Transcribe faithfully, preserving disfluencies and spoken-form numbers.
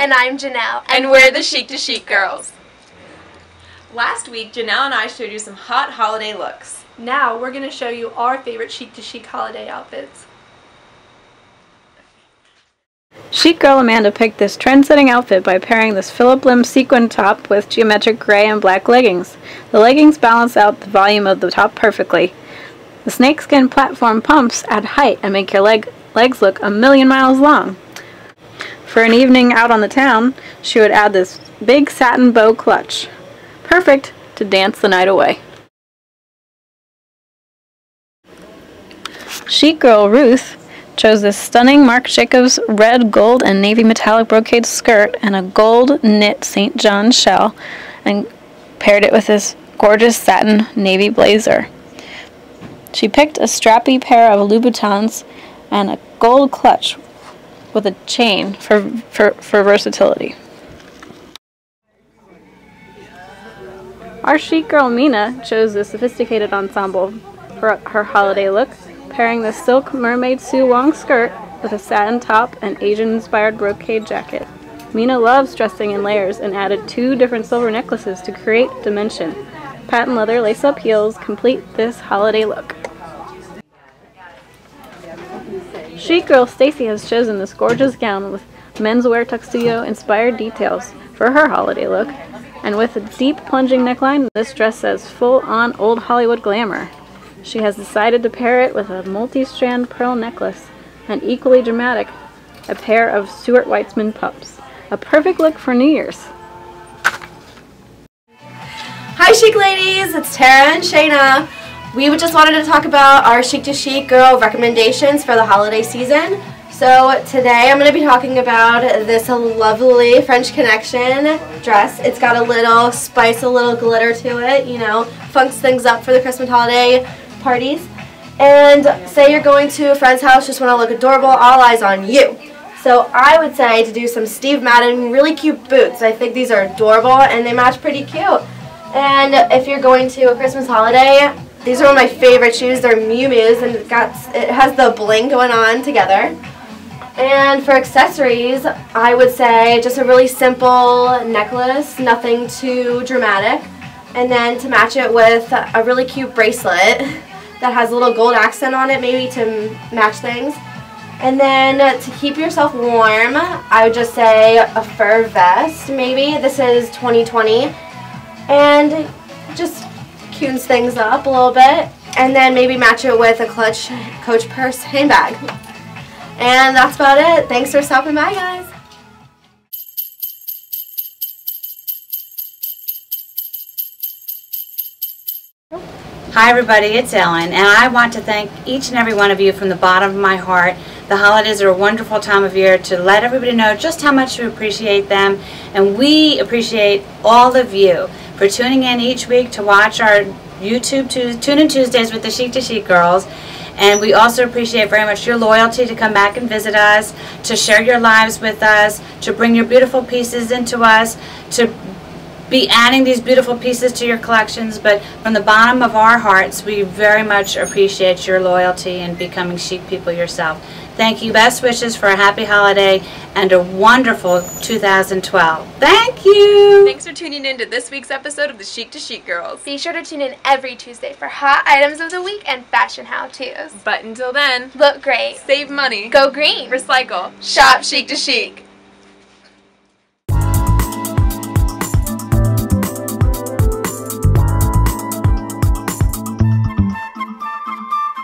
And I'm Janelle. And, and we're the Chic to Chic Girls. Last week, Janelle and I showed you some hot holiday looks. Now we're going to show you our favorite Chic to Chic holiday outfits. Chic girl Amanda picked this trend-setting outfit by pairing this Phillip Lim sequin top with geometric gray and black leggings. The leggings balance out the volume of the top perfectly. The snakeskin platform pumps add height and make your leg legs look a million miles long. For an evening out on the town, she would add this big satin bow clutch. Perfect to dance the night away. Chic girl Ruth chose this stunning Marc Jacobs red, gold, and navy metallic brocade skirt and a gold knit Saint John's shell and paired it with this gorgeous satin navy blazer. She picked a strappy pair of Louboutins and a gold clutch with a chain for, for, for versatility. Our chic girl Mina chose this sophisticated ensemble for her holiday look, pairing the silk mermaid Sue Wong skirt with a satin top and Asian-inspired brocade jacket. Mina loves dressing in layers and added two different silver necklaces to create dimension. Patent leather lace-up heels complete this holiday look. Chic girl Stacy has chosen this gorgeous gown with menswear tuxedo-inspired details for her holiday look, and with a deep plunging neckline, this dress says full-on old Hollywood glamour. She has decided to pair it with a multi-strand pearl necklace, and equally dramatic, a pair of Stuart Weitzman pumps. A perfect look for New Year's. Hi Chic ladies, it's Tara and Shayna. We just wanted to talk about our Chic to Chic Girl recommendations for the holiday season. So today I'm going to be talking about this lovely French Connection dress. It's got a little spice, a little glitter to it, you know, funks things up for the Christmas holiday parties. And say you're going to a friend's house, just want to look adorable, all eyes on you. So I would say to do some Steve Madden really cute boots. I think these are adorable and they match pretty cute. And if you're going to a Christmas holiday, these are one of my favorite shoes. They're Miu Miu's, and it, got, it has the bling going on together. And for accessories, I would say just a really simple necklace, nothing too dramatic. And then to match it with a really cute bracelet that has a little gold accent on it, maybe to match things. And then to keep yourself warm, I would just say a fur vest, maybe. This is twenty twenty. And just tunes things up a little bit, and then maybe match it with a clutch Coach purse handbag. And that's about it. Thanks for stopping by, guys. Hi everybody, it's Ellen, and I want to thank each and every one of you from the bottom of my heart. The holidays are a wonderful time of year to let everybody know just how much you appreciate them, and we appreciate all of you for tuning in each week to watch our YouTube Tune In Tuesdays with the Chic to Chic Girls. And we also appreciate very much your loyalty to come back and visit us, to share your lives with us, to bring your beautiful pieces into us, to be adding these beautiful pieces to your collections. But from the bottom of our hearts, we very much appreciate your loyalty and becoming chic people yourself. Thank you. Best wishes for a happy holiday and a wonderful two thousand twelve. Thank you. Thanks for tuning in to this week's episode of the Chic to Chic Girls. Be sure to tune in every Tuesday for hot items of the week and fashion how-tos. But until then, look great, save money, go green, recycle, shop chic to chic.